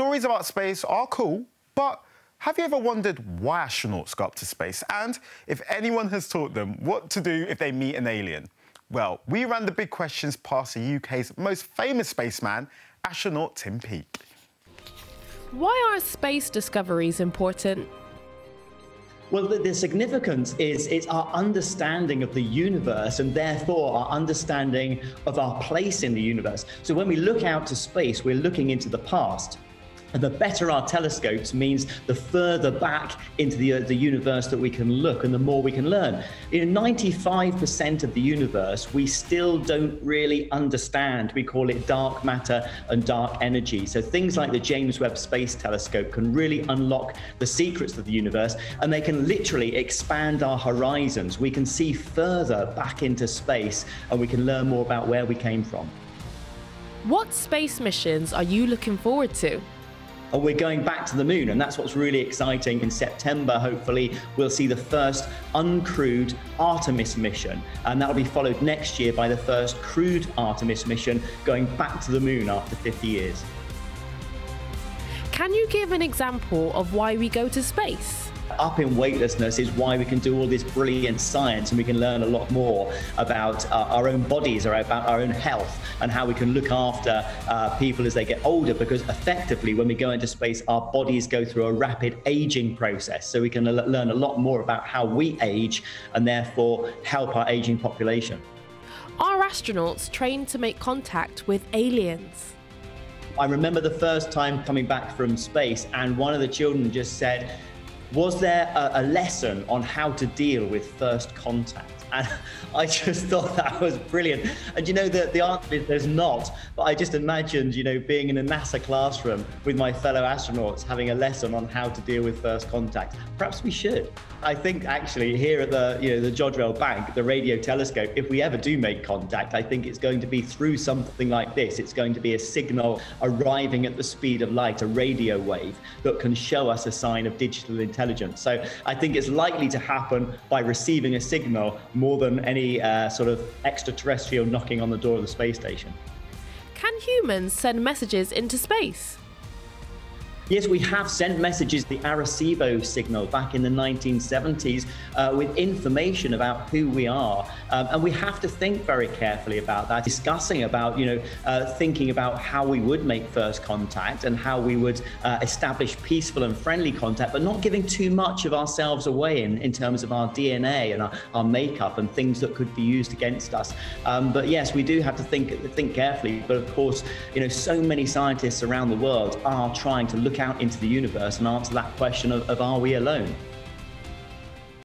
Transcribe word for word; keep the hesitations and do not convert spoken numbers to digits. Stories about space are cool, but have you ever wondered why astronauts go up to space? And if anyone has taught them what to do if they meet an alien? Well, we ran the big questions past the U K's most famous spaceman, astronaut Tim Peake. Why are space discoveries important? Well, the, the significance is it's our understanding of the universe and therefore our understanding of our place in the universe. So when we look out to space, we're looking into the past. And the better our telescopes means the further back into the, uh, the universe that we can look and the more we can learn. In ninety-five percent of the universe, we still don't really understand. We call it dark matter and dark energy. So things like the James Webb Space Telescope can really unlock the secrets of the universe, and they can literally expand our horizons. We can see further back into space and we can learn more about where we came from. What space missions are you looking forward to? And we're going back to the moon, and that's what's really exciting. In September, hopefully, we'll see the first uncrewed Artemis mission, and that'll be followed next year by the first crewed Artemis mission going back to the moon after fifty years. Can you give an example of why we go to space? Up in weightlessness is why we can do all this brilliant science, and we can learn a lot more about uh, our own bodies, or about our own health, and how we can look after uh, people as they get older, because effectively when we go into space our bodies go through a rapid aging process, so we can learn a lot more about how we age and therefore help our aging population. Are astronauts trained to make contact with aliens? I remember the first time coming back from space and one of the children just said, "Was there a, a lesson on how to deal with first contact?" And I just thought that was brilliant. And you know, the, the answer is there's not, but I just imagined, you know, being in a NASA classroom with my fellow astronauts having a lesson on how to deal with first contact. Perhaps we should. I think actually here at the, you know, the Jodrell Bank, the radio telescope, if we ever do make contact, I think it's going to be through something like this. It's going to be a signal arriving at the speed of light, a radio wave that can show us a sign of digital intelligence. So I think it's likely to happen by receiving a signal more than any uh, sort of extraterrestrial knocking on the door of the space station. Can humans send messages into space? Yes, we have sent messages, the Arecibo signal back in the nineteen seventies, uh, with information about who we are. Um, and we have to think very carefully about that, discussing about, you know, uh, thinking about how we would make first contact and how we would uh, establish peaceful and friendly contact, but not giving too much of ourselves away in, in terms of our D N A and our, our makeup and things that could be used against us. Um, but yes, we do have to think, think carefully. But of course, you know, so many scientists around the world are trying to look out into the universe and answer that question of, of are we alone?